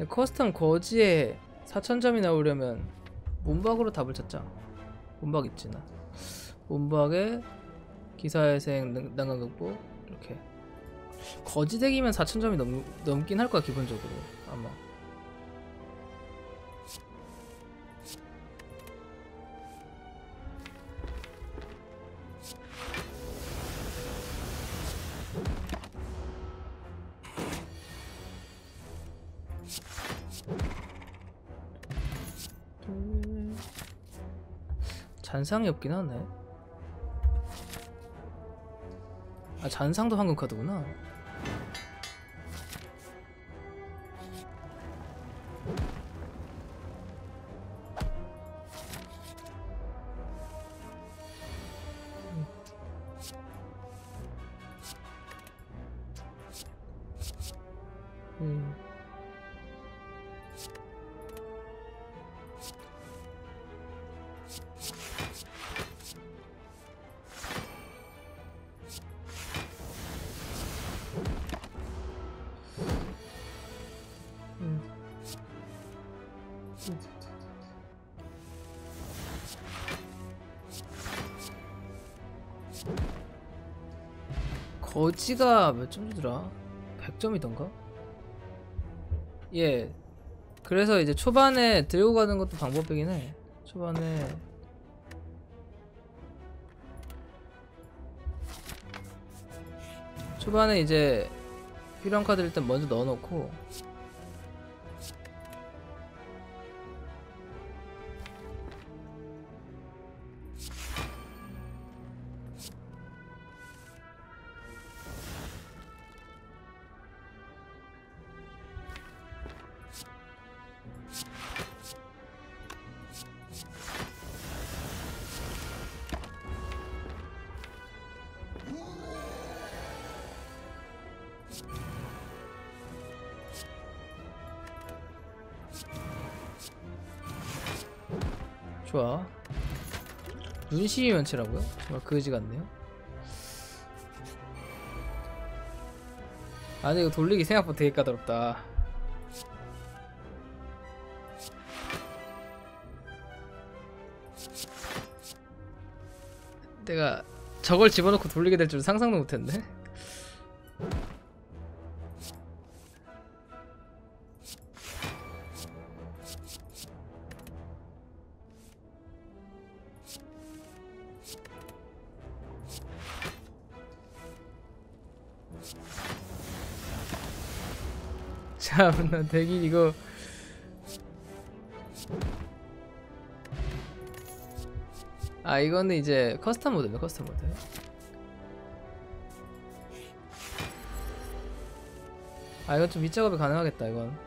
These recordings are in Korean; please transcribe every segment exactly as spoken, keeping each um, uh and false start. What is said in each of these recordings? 커스텀 거지에 사천 점이 나오려면 문박으로 답을 찾자. 문박 있지 나. 문박에 기사회생 난간 극복 이렇게. 거지 덱이면 사천 점이 넘, 넘긴 할 거야 기본적으로 아마. 잔상이 없긴 하네. 아 잔상도 황금 카드구나. 음. 거지가 몇 점이더라? 백 점이던가? 예. 그래서 이제 초반에 들고 가는 것도 방법이긴 해. 초반에 초반에 이제 필요한 카드를 일단 먼저 넣어놓고 좋아. 눈시위 면체라고요? 정말 그지 같네요. 아니 이거 돌리기 생각보다 되게 까다롭다. 내가 저걸 집어넣고 돌리게 될 줄은 상상도 못했네. 참, 나 대기 이거 아 이거는 이제 커스텀 모드네. 커스텀 모드 아 이건 좀 밑작업이 가능하겠다 이건.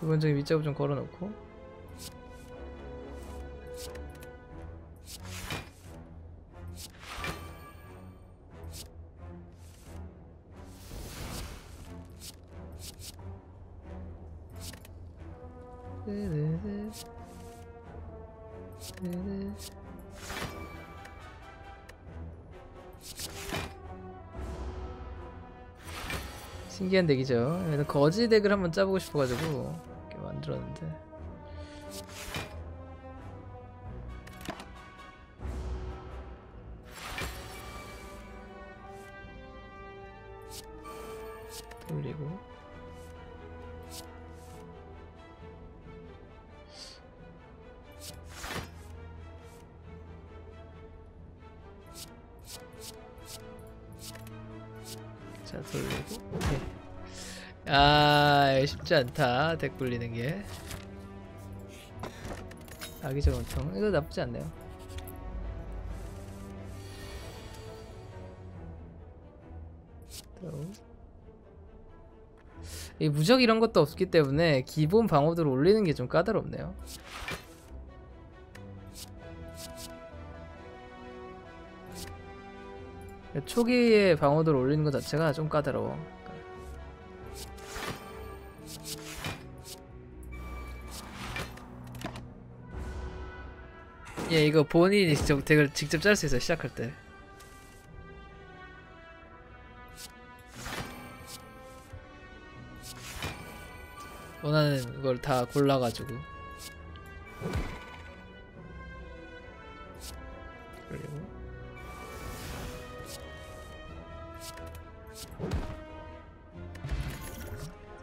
기본적인 밑작업 좀 걸어놓고 신기한 덱이죠. 거지 덱을 한번 짜보고 싶어가지고 이렇게 만들었는데 돌리고 자 돌리고 오케이. 아 쉽지 않다 덱 굴리는 게. 아기적 원통 이거 나쁘지 않네요. 이 무적 이런 것도 없기 때문에 기본 방어도를 올리는 게 좀 까다롭네요. 초기에 방어도를 올리는 것 자체가 좀 까다로워. 예, 이거 본인이 직접 덱을 직접 짤 수 있어요, 시작할 때. 원하는 걸 다 골라가지고. 그리고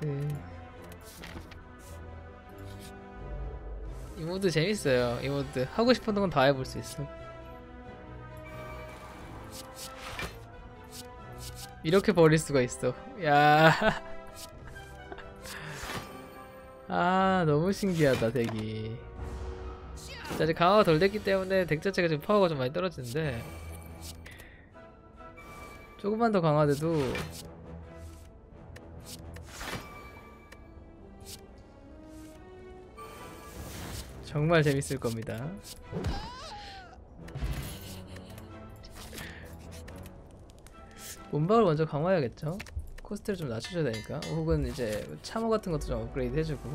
네. 이 모드 재밌어요. 이 모드 하고 싶은 건 다 해볼 수 있어. 이렇게 버릴 수가 있어. 야, 아 너무 신기하다 덱이. 자, 이제 강화가 덜 됐기 때문에 덱 자체가 지금 파워가 좀 많이 떨어지는데 조금만 더 강화돼도 정말 재밌을 겁니다. 몸박을 먼저 강화해야겠죠? 코스트를 좀 낮춰줘야 되니까. 혹은 이제 참호 같은 것도 좀 업그레이드 해주고.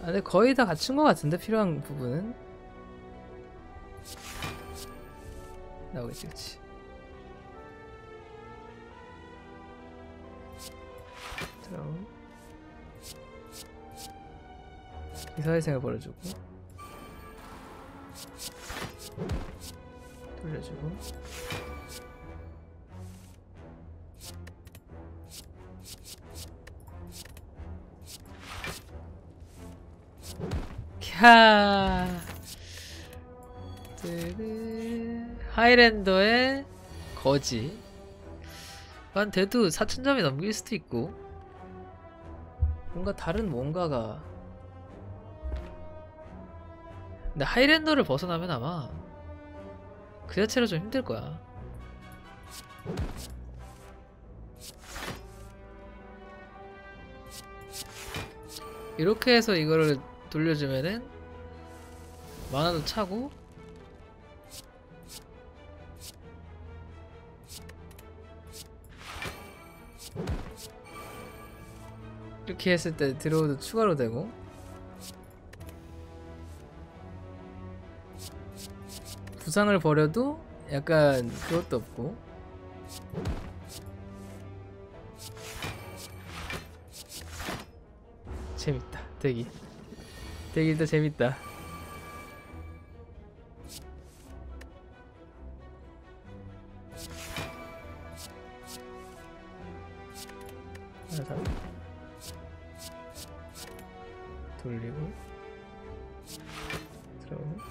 아, 근데 거의 다 갖춘 것 같은데 필요한 부분은 나오겠지, 그치? 드라운 이사회생을 벌어주고 돌려주고 캬. 하이랜더의 거지 난 돼도 사천 점이 넘길 수도 있고 뭔가 다른 뭔가가. 근데 하이랜더를 벗어나면 아마 그 자체로 좀 힘들 거야. 이렇게 해서 이거를 돌려주면은 만화도 차고 이렇게 했을 때 드로우도 추가로 되고. 부상을 버려도 약간 그것도 없고. 재밌다 덱이. 덱이 일단 재밌다. 하나 돌리고 들어오고.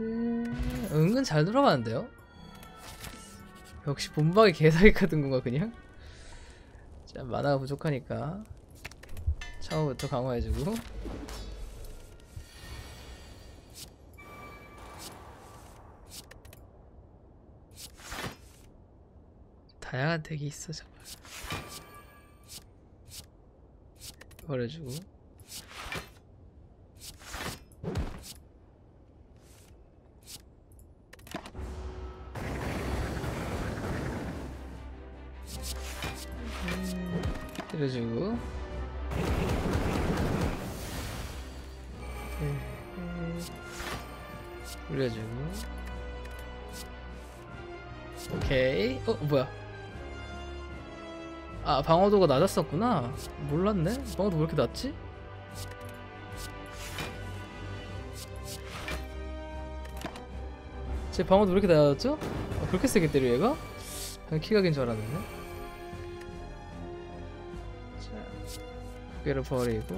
은근 잘 돌아가는데요? 역시 본박이 개사기 같은 건가 그냥? 자, 만화가 부족하니까 창호부터 강화해주고 다양한 덱이 있어 정말. 버려주고 때려주고. 올려주고. 오케이. 어 뭐야? 아 방어도가 낮았었구나. 몰랐네. 방어도 왜 이렇게 낮지? 제 방어도 왜 이렇게 낮았죠? 아, 그렇게 세게 때려 얘가? 그냥 키가 긴 줄 알았는데. 를 버리고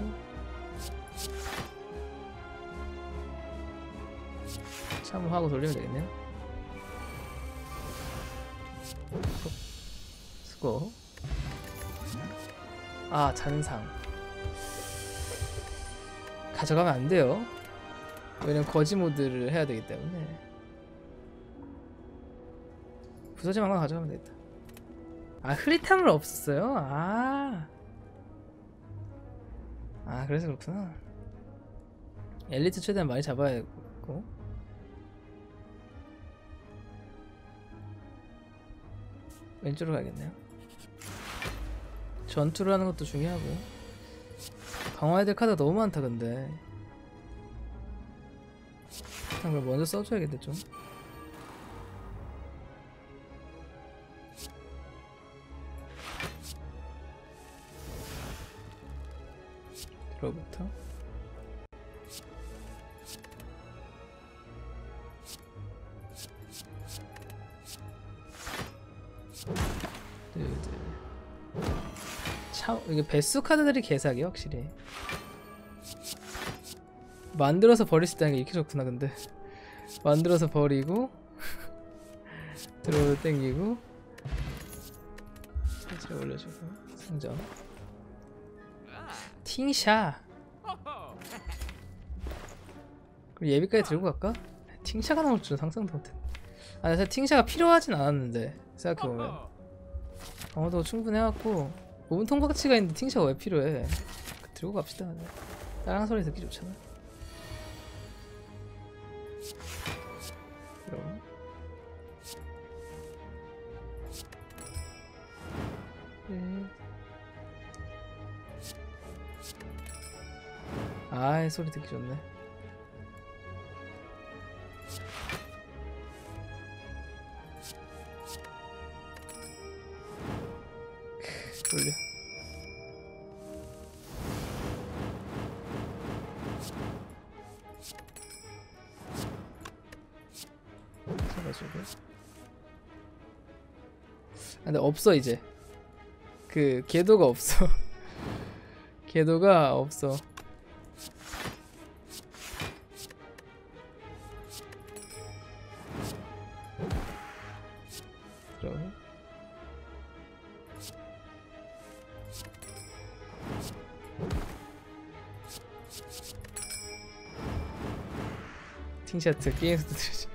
참호하고 돌리면 되겠네요. 수고. 아 잔상 가져가면 안 돼요. 왜냐면 거지 모드를 해야 되기 때문에. 부서짐 하나 가져가면 되겠다. 아 흐릿함을 없었어요. 아 아 그래서 그렇구나. 엘리트 최대한 많이 잡아야겠고. 왼쪽으로 가야겠네요. 전투를 하는 것도 중요하고. 강화해야 될 카드가 너무 많다 근데. 그걸 먼저 써줘야겠다 좀. 들어부터 차, 이게 배수 카드들이 개사기 확실히. 만들어서 버릴 수 있다는 게 이렇게 좋구나. 근데 만들어서 버리고 들어오고 땡기고 살짝 올려주고 상점 팅샤. 그리고 예비까지 들고 갈까? 팅샤가 나올 줄은 상상도 못했네. 아 사실 팅샤가 필요하진 않았는데 생각해보면 방어도 충분해갖고 몸 통과치가 있는데 팅샤가 왜 필요해. 들고 갑시다. 따랑 소리 듣기 좋잖아. 그럼 네. 아이 소리 듣기 좋네. 돌려. 잡아주고. 아, 근데 없어 이제. 그 궤도가 없어. 궤도가 없어. 팅샤트 게임에서도 들으지.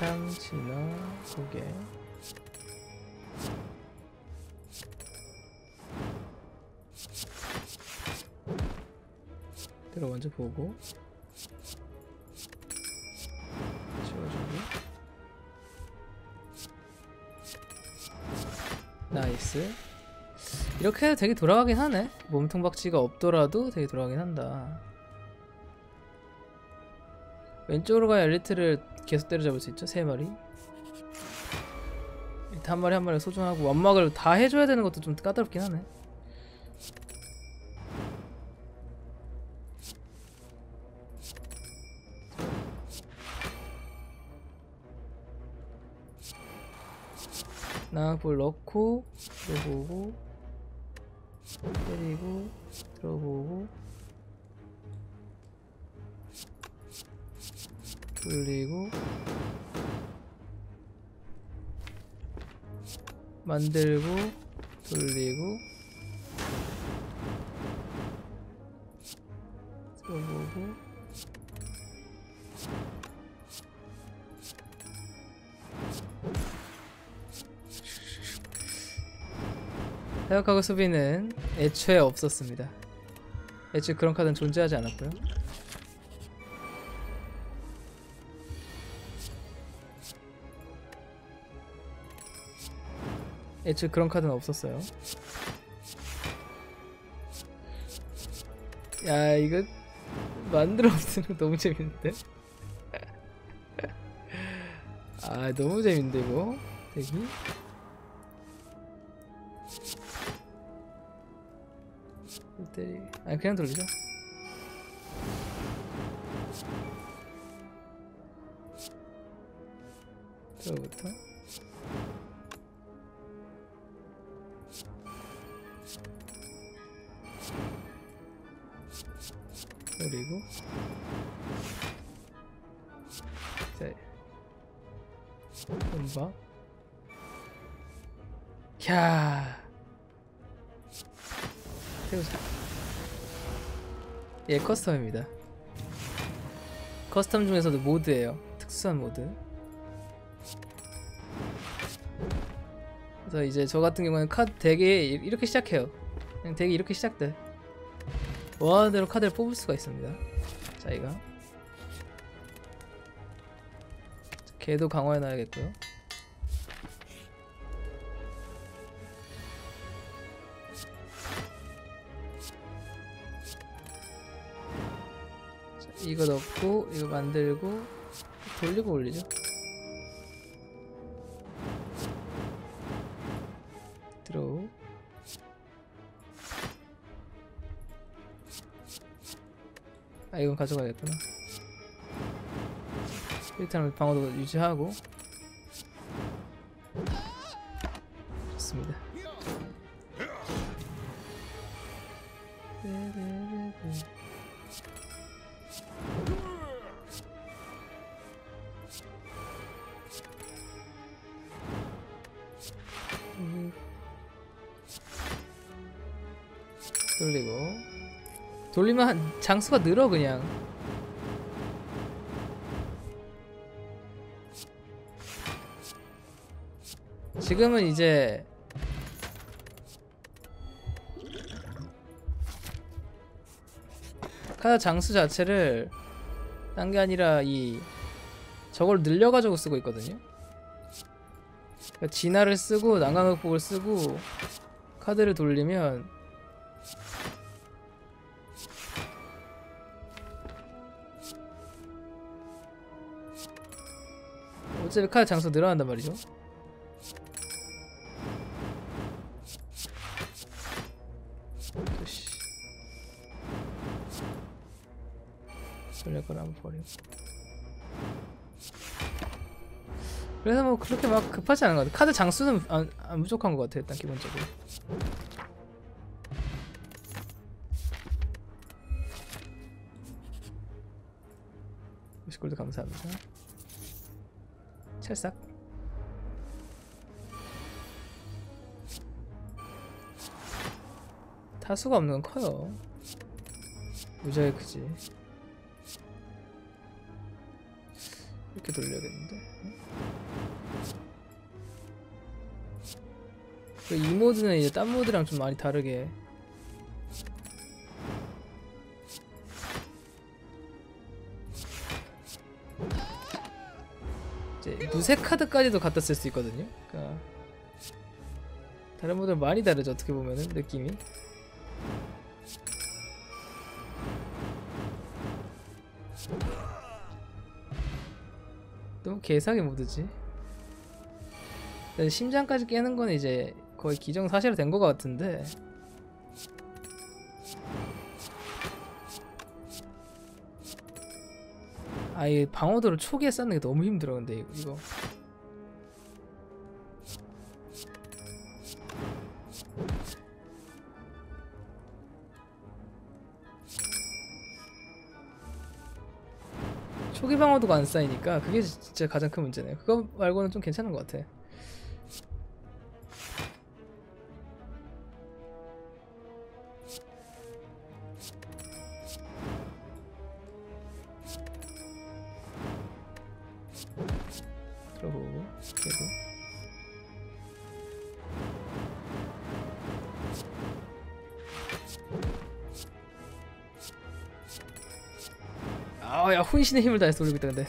탕 진어 고개 들어 먼저 보고 지워주고 나이스. 이렇게 해도 되게 돌아가긴 하네. 몸통박치가 없더라도 되게 돌아가긴 한다. 왼쪽으로 가야 엘리트를 계속 때려잡을 수 있죠. 세 마리. 일단 한 마리 한 마리 소중하고 완막을 다 해줘야 되는 것도 좀 까다롭긴 하네. 나볼 넣고 들어보고 때리고 들어보고 돌리고 만들고 돌리고 들어보고 사격하고 수비는 애초에 없었습니다. 애초에 그런 카드는 존재하지 않았고요. 애초에 그런 카드는 없었어요. 야 이거 만들어 없으면 너무 재밌는데? 아 너무 재밌는데 이거? 되게? 때리... 아니 그냥 돌리자. 저부터 그리고 자 음바 캬 태우자. 예 커스텀입니다. 커스텀 중에서도 모드예요. 특수한 모드. 그래서 이제 저 같은 경우는 카드 덱이 이렇게 시작해요. 그냥 덱이 이렇게 시작돼. 원하는 대로 카드를 뽑을 수가 있습니다. 자기가 걔도 강화해놔야겠고요. 이거 넣고 이거 만들고 돌리고 올리죠. 드로우. 아 이건 가져가야겠구나. 일단 방어도 유지하고. 좋습니다. 돌리고 돌리면 장수가 늘어 그냥. 지금은 이제 카드 장수 자체를 딴 게 아니라 이 저걸 늘려가지고 쓰고 있거든요. 그러니까 진화를 쓰고 난강극복을 쓰고 카드를 돌리면 어차피 카드 장수 늘어난단 말이죠. 돌릴 걸 한번 버리고. 그래서 뭐 그렇게 막 급하지 않은 것 같아. 카드 장수는 안, 안 부족한 것 같아 일단 기본적으로. 오십 골드 감사합니다. 찰싹. 다수가 없는 건 커요. 무지하게 크지. 이렇게 돌려야겠는데. 이 모드는 이제 딴 모드랑 좀 많이 다르게 무쇠 카드까지도 갖다 쓸 수 있거든요. 그러니까 다른 분들 많이 다르죠 어떻게 보면은 느낌이. 너무 개사기 모드지. 심장까지 깨는 건 이제 거의 기정사실화 된 것 같은데. 아예 방어도를 초기에 쌓는 게 너무 힘들어 근데 이거. 초기 방어도가 안 쌓이니까 그게 진짜 가장 큰 문제네요. 그거 말고는 좀 괜찮은 것 같아. 들어보고 계속 아야 혼신의 힘을 다해서 올리고 있다. 근데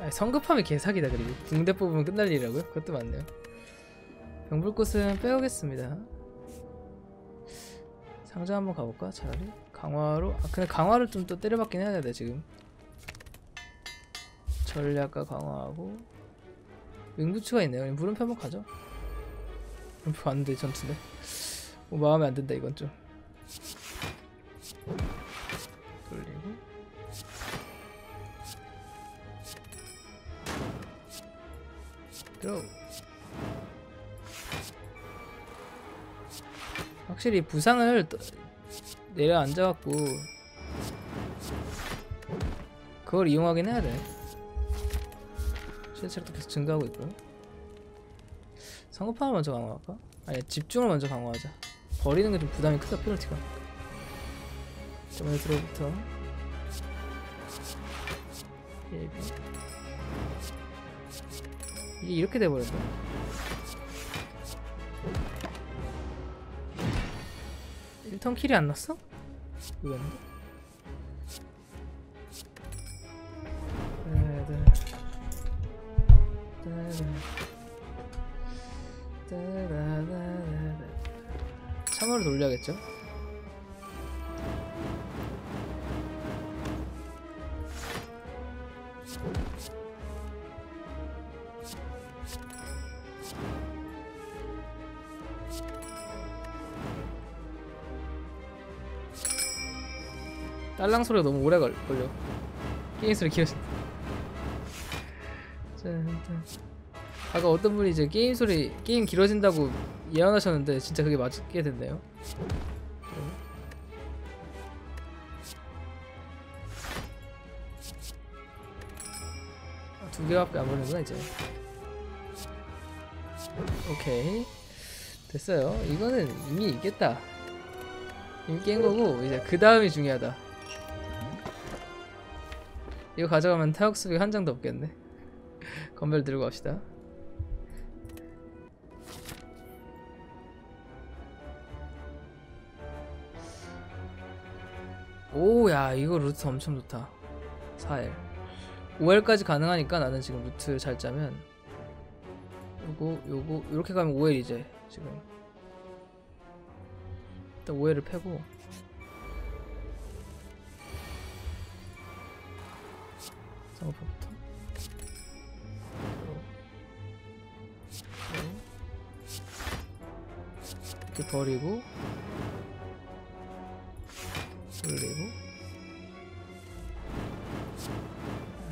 아, 성급함이 개사기다. 그리고 붕대 뽑으면 끝날 일이라고요? 그것도 맞네요. 병불꽃은 빼오겠습니다. 상자 한번 가볼까? 차라리? 강화로? 아 근데 강화를 좀 또 때려박긴 해야 돼 지금. 전략과 강화하고 윙부츠가 있네요. 그냥 물음표 한번 가죠. 물음표 안 돼 전투인데. 뭐 마음에 안 든다 이건 좀. 돌리고 들어. 확실히 부상을 내려앉아갖고 그걸 이용하긴 해야 돼. 실체력도 계속 증가하고 있고. 성급함을 먼저 강화할까? 아니 집중을 먼저 강화하자. 버리는 게 좀 부담이 크다 페널티가. 저번에 들어부터 예비. 이게 이렇게 돼버렸다. 일 턴 킬이 안 났어? 의외인데? 차마로 돌려야겠죠? 딸랑 소리가 너무 오래 걸려. 게임 소리 키우신다. 아까 어떤 분이 이제 게임 소리, 게임 길어진다고 예언하셨는데 진짜 그게 맞게 됐네요. 두 개밖에 안 보는구나 이제. 오케이 됐어요. 이거는 이미 있겠다. 이미 깬 거고 이제 그 다음이 중요하다. 이거 가져가면 타격수비 한 장도 없겠네. 건별 들고 갑시다. 오야 이거 루트 엄청 좋다. 사 엘 오 엘까지 가능하니까 나는 지금 루트 잘 짜면 요거 요거 요렇게 가면 오 엘 이제 지금 일단 오 엘을 패고 상호법부터 이렇게 버리고 돌리고.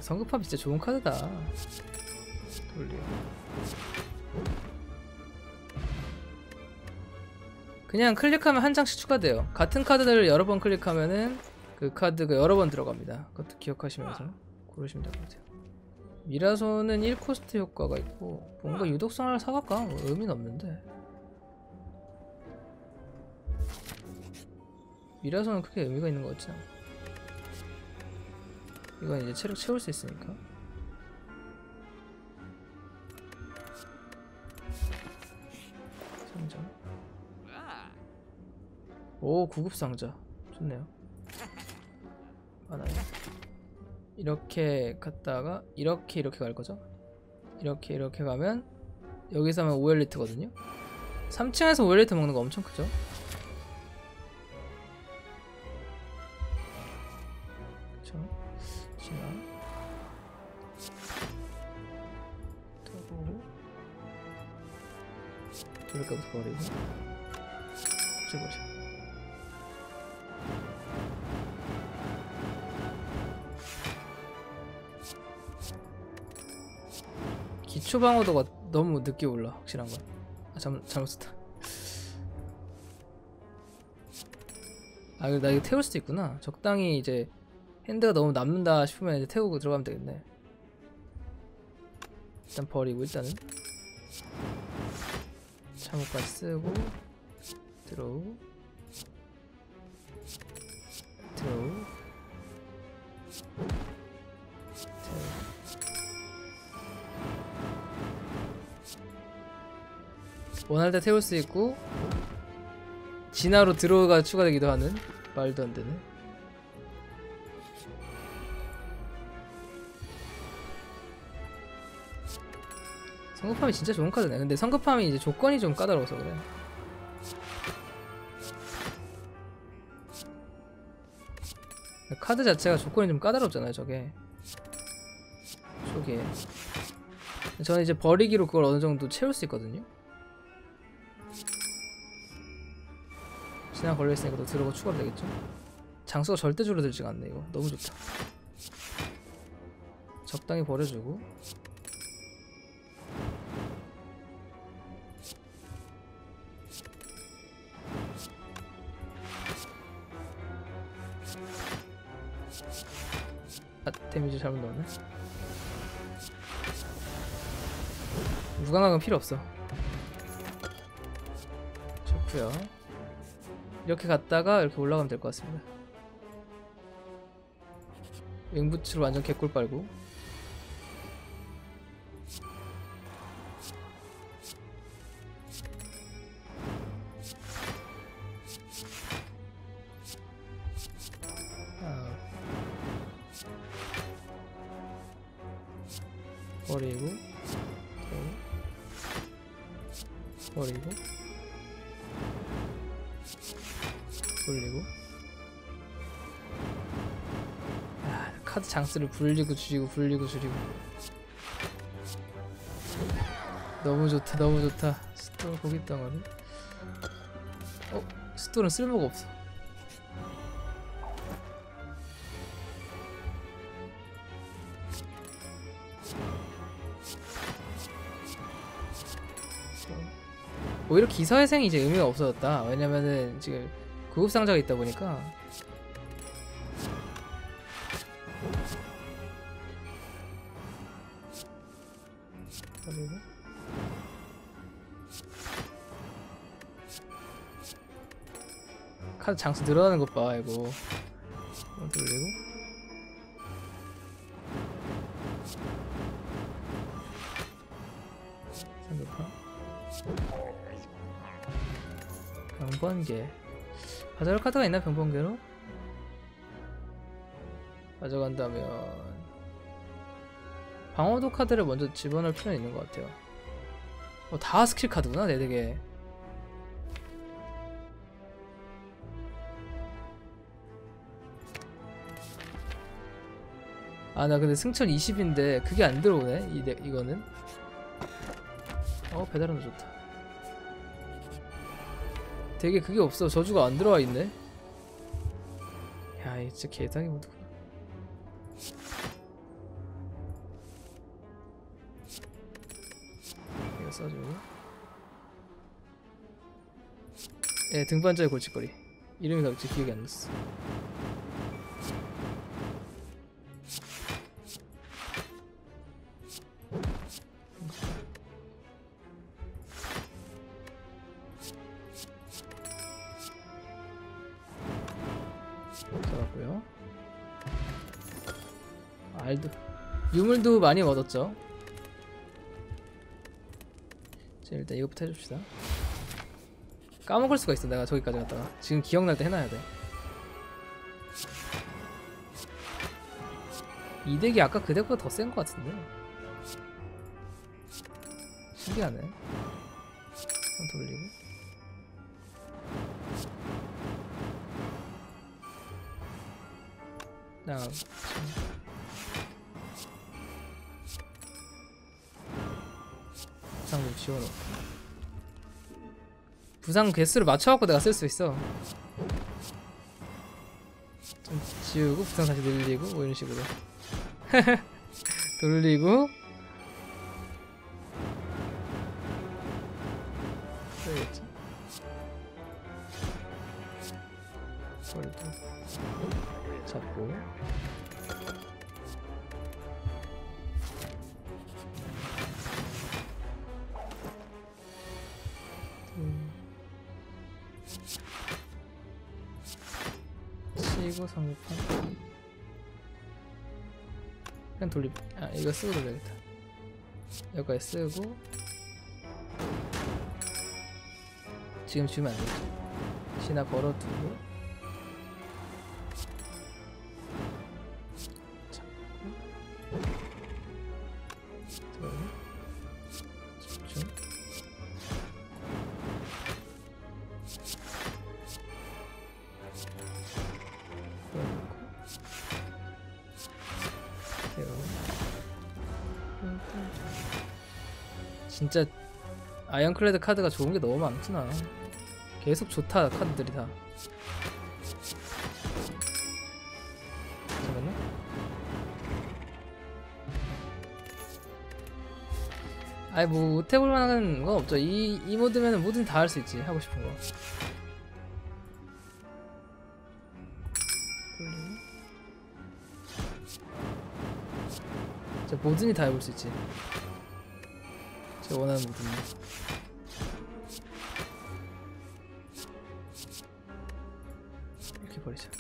성급합이 진짜 좋은 카드다. 돌리고 그냥 클릭하면 한 장씩 추가돼요. 같은 카드를 여러 번 클릭하면은 그 카드가 여러 번 들어갑니다. 그것도 기억하시면서 고르시면 될 것 같아요. 미라소는 일 코스트 효과가 있고 뭔가 유독성을 사갈까? 뭐 의미는 없는데 미라서는 크게 의미가 있는 것 같지 않아. 이건 이제 체력 채울 수 있으니까. 상자. 오, 구급 상자. 좋네요. 많아요. 이렇게 갔다가 이렇게 이렇게 갈 거죠. 이렇게 이렇게 가면 여기서 하면 오 엘리트거든요. 삼 층에서 오 엘리트 먹는 거 엄청 크죠. 돌릴까부터 버리고 붙여보자. 기초 방어도가 너무 늦게 올라. 확실한 건. 아 잠, 잘못 썼다. 아 나 이거 태울 수도 있구나. 적당히 이제 핸드가 너무 남는다 싶으면 이제 태우고 들어가면 되겠네. 일단 버리고 일단은 참호까지 쓰고 드로우 드로우 원할 때 태울 수 있고 진화로 드로우가 추가되기도 하는 말도 안 되는. 성급함이 진짜 좋은 카드네. 근데 성급함이 이제 조건이 좀 까다로워서 그래. 카드 자체가 조건이 좀 까다롭잖아요, 저게. 저게. 저는 이제 버리기로 그걸 어느 정도 채울 수 있거든요. 지나 걸려있으니까 또 들어가 추가로 되겠죠? 장수가 절대 줄어들지가 않네, 이거. 너무 좋다. 적당히 버려주고. 데미지 잘못 넣었네. 무감각은 필요 없어. 좋구요. 이렇게 갔다가 이렇게 올라가면 될 것 같습니다. 윙부츠로 완전 개꿀 빨고. 버리고 버리고 돌리고. 아, 카드 장스를 굴리고 줄이고 굴리고 줄이고. 너무 좋다, 너무 좋다. 스톨 고깃 덩어리. 어? 스톨은 쓸모가 없어. 오히려 기사회생이 이제 의미가 없어졌다. 왜냐면은 지금 구급상자가 있다 보니까. 카드 장수 늘어나는 것 봐, 이거. 돌리고. 삼각형. 병번개. 가져갈 카드가 있나, 병번개로? 가져간다면. 방어도 카드를 먼저 집어넣을 필요는 있는 것 같아요. 어, 다 스킬 카드구나, 내 덱에. 아, 나 근데 승천 이십인데 그게 안 들어오네. 이 내, 이거는. 어, 배달음도 좋다. 되게 그게 없어. 저주가 안 들어와 있네. 야, 이거 진짜 개당이 못. 이거 써주고. 예, 등반자의 골칫거리. 이름이 갑자기 기억이 안 났어. 잡았고요. 알도 유물도 많이 얻었죠. 자, 일단 이것부터 해줍시다. 까먹을 수가 있어. 내가 저기까지 갔다가 지금 기억날 때 해놔야 돼. 이 덱이 아까 그 덱보다 더 센 것 같은데. 신기하네. 한번 돌리고. 자, 부상 좀 지워놓고. 부상 개수를 맞춰갖고 내가 쓸 수 있어. 좀 지우고 부상 다시 늘리고 뭐 이런 식으로. 돌리고 써야겠지. 버리고 잡고. 음. 치고 삼육팔. 그냥 돌립. 아, 이거 쓰고 돌려야겠다. 여기까지 쓰고. 지금 주면 안 되지. 지나 걸어두고. 진짜 아이언클레드 카드가 좋은 게 너무 많구나. 계속 좋다, 카드들이 다. 잠깐만. 아니 뭐 못해볼 만한 건 없죠. 이, 이 모드면은 뭐든 다 할 수 있지, 하고 싶은 거. 진짜 뭐든지 다 해볼 수 있지. 원하는 모드네. 이렇게 버리자.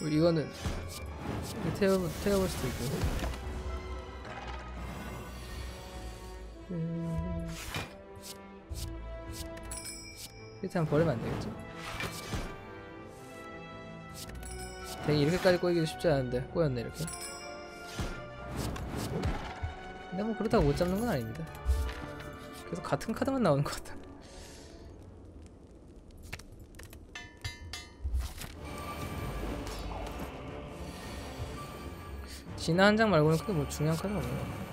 이거는 이렇게 태워, 태워볼 수도 있고. 일단 버리면 안 되겠죠? 댕이 이렇게까지 꼬이기도 쉽지 않은데 꼬였네 이렇게. 근데 뭐 그렇다고 못 잡는 건 아닙니다. 계속 같은 카드만 나오는 것 같다. 진화 한 장 말고는 크게 뭐 중요한 카드가 없네요.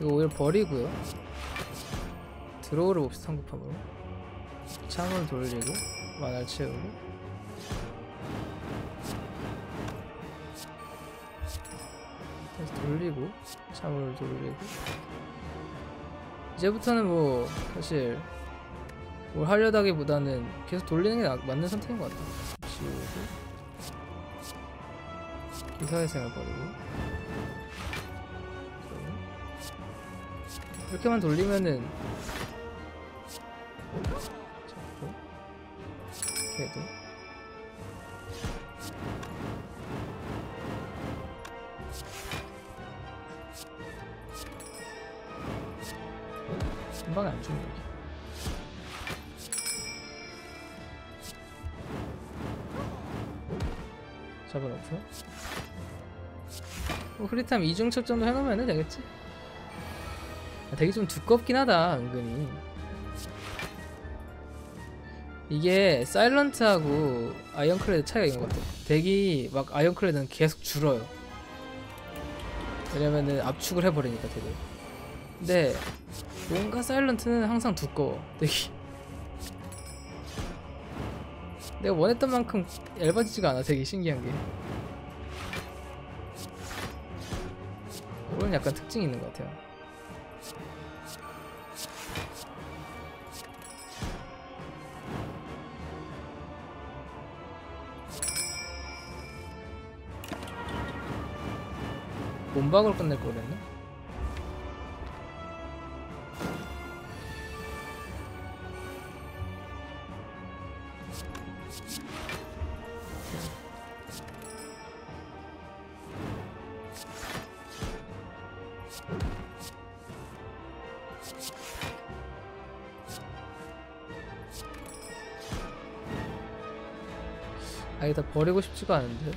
이거 오히려 버리고요. 드로우를 봅시다. 한국판으로 창을 돌리고 만화를 채우고. 다시 돌리고 창을 돌리고. 이제부터는 뭐 사실 뭘 하려다기보다는 계속 돌리는 게 나, 맞는 선택인 것 같아요. 지우고 기사회생을 버리고 이렇게만 돌리면은 잡고 걔도 금방 안 죽네. 여기 잡아놓고 뭐 흐릿함 이중첩 정도 해놓으면 되겠지? 아, 되게 좀 두껍긴 하다 은근히. 이게 사일런트하고 아이언클레드 차이가 있는 것 같아. 덱이 막 아이언클레드는 계속 줄어요. 왜냐면은 압축을 해버리니까 되게. 근데 뭔가 사일런트는 항상 두꺼워 덱이. 내가 원했던 만큼 얇아지지가 않아 덱이. 신기한 게 그런 약간 특징이 있는 것 같아요. 몸박으로 끝낼 걸 그랬나? 아예 다 버리고 싶지가 않은데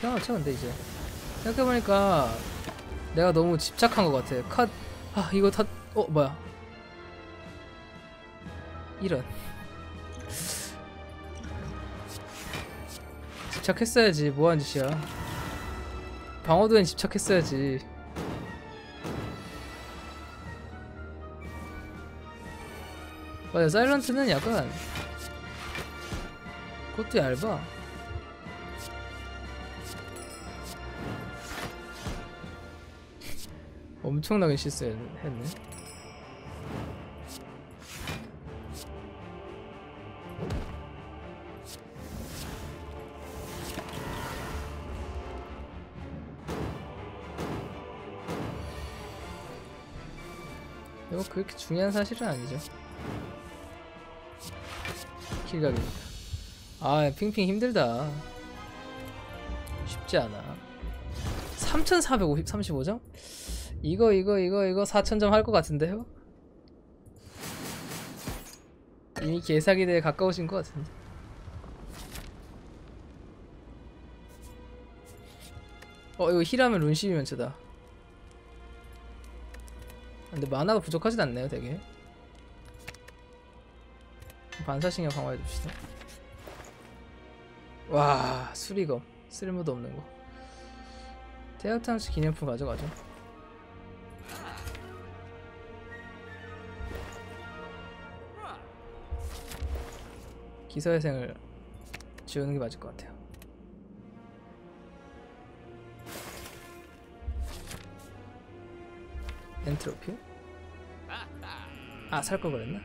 태어나 채운데. 이제 생각해보니까 내가 너무 집착한 것 같아. 카드 아 이거 다 어 뭐야 이런. 집착했어야지. 뭐하는 짓이야. 방어도엔 집착했어야지. 맞아 사일런트는 약간 그것도 얇아. 엄청나게 실수했네. 이거 그렇게 중요한 사실은 아니죠. 킬각입니다. 아 핑핑 힘들다. 쉽지 않아. 삼천사백삼십오 점? 이거 이거 이거 이거 사천 점 할 것 같은데요? 이미 개사기대에 가까우신 것 같은데. 어 이거 힐하면 룬시비 면체다. 근데 마나가 부족하진 않네요 되게. 반사신경 강화해줍시다. 와 수리검 쓸모도 없는 거. 태양탐지 기념품 가져가죠. 기사회생을 지우는 게 맞을 것 같아요. 엔트로피? 아 살 걸 그랬나?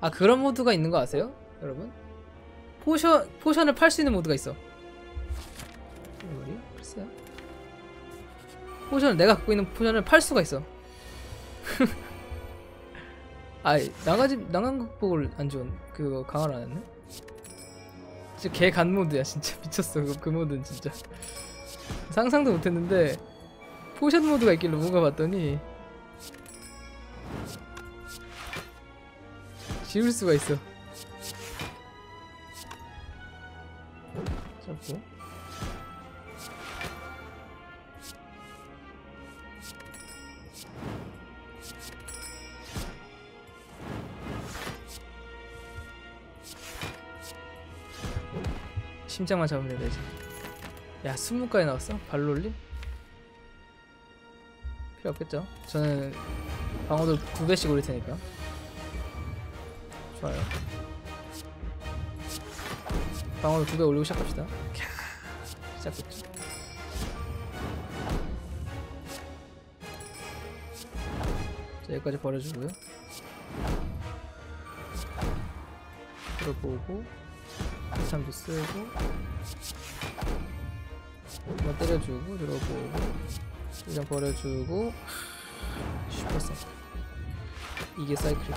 아 그런 모드가 있는 거 아세요? 여러분? 포션, 포션을 팔 수 있는 모드가 있어. 뭐지? 글쎄요. 포션을, 내가 갖고 있는 포션을 팔 수가 있어. 아이, 나가지, 나간 극복을 안 좋은, 그거 강화를 안 했네? 진짜 개 간 모드야, 진짜. 미쳤어, 그, 그 모드는 진짜. 상상도 못 했는데, 포션 모드가 있길래 뭔가 봤더니, 지울 수가 있어. 썼고. 심장만 잡으면 되지. 야, 스무까지 나왔어? 발로 올림? 필요 없겠죠? 저는 방어도 두 배씩 올릴 테니까. 좋아요. 방어도 두 배 올리고 시작합시다. 시작했죠. 자, 여기까지 버려주고요. 들어보고. 참도 쓰고 한번 때려주고 들어보고 그냥 버려주고 슈퍼 사이클. 이게 사이클이다.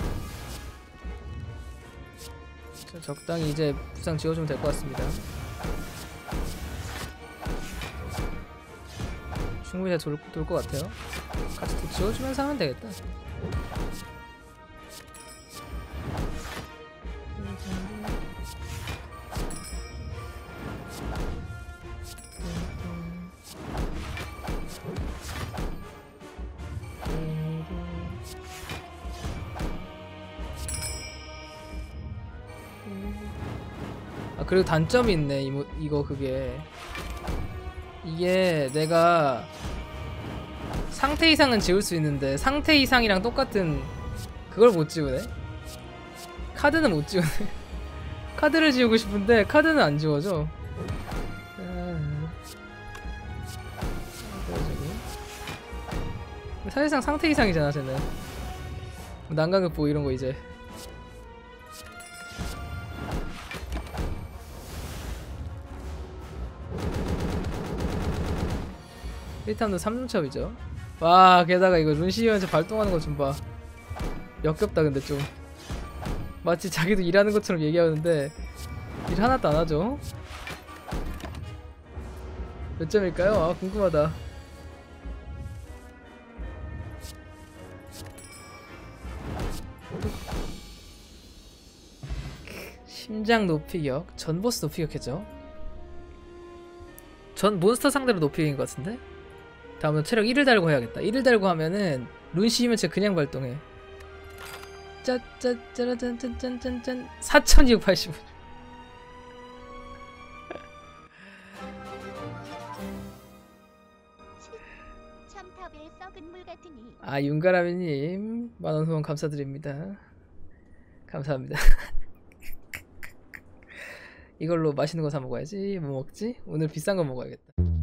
자, 적당히 이제 부상 지워주면 될 것 같습니다. 충분히 잘 돌, 돌 것 같아요. 같이 또 지워주면서 하면 되겠다. 그리고 단점이 있네. 이모, 이거 그게 이게 내가 상태 이상은 지울 수 있는데 상태 이상이랑 똑같은 그걸 못 지우네. 카드는 못 지우네. 카드를 지우고 싶은데 카드는 안 지워져. 사실상 상태 이상이잖아 쟤는. 난강극보 이런거 이제 일 탄도 삼 점 첩이죠. 와, 게다가 이거 룬시우한테 발동하는 거 좀 봐. 역겹다 근데 좀. 마치 자기도 일하는 것처럼 얘기하는데 일 하나도 안 하죠. 몇 점일까요? 아, 궁금하다. 심장 높이격, 전 보스 높이격했죠. 전 몬스터 상대로 높이격인 것 같은데? 다음은 체력 일을 달고 해야겠다. 일을 달고 하면은 룬시이면 쟤 그냥 발동해. 짜짜짜라짠짠짠짠짠. 사천이백팔십오. 아, 윤가라미님 만원 후원 감사드립니다. 감사합니다. 이걸로 맛있는 거 사 먹어야지. 뭐 먹지? 오늘 비싼 거 먹어야겠다.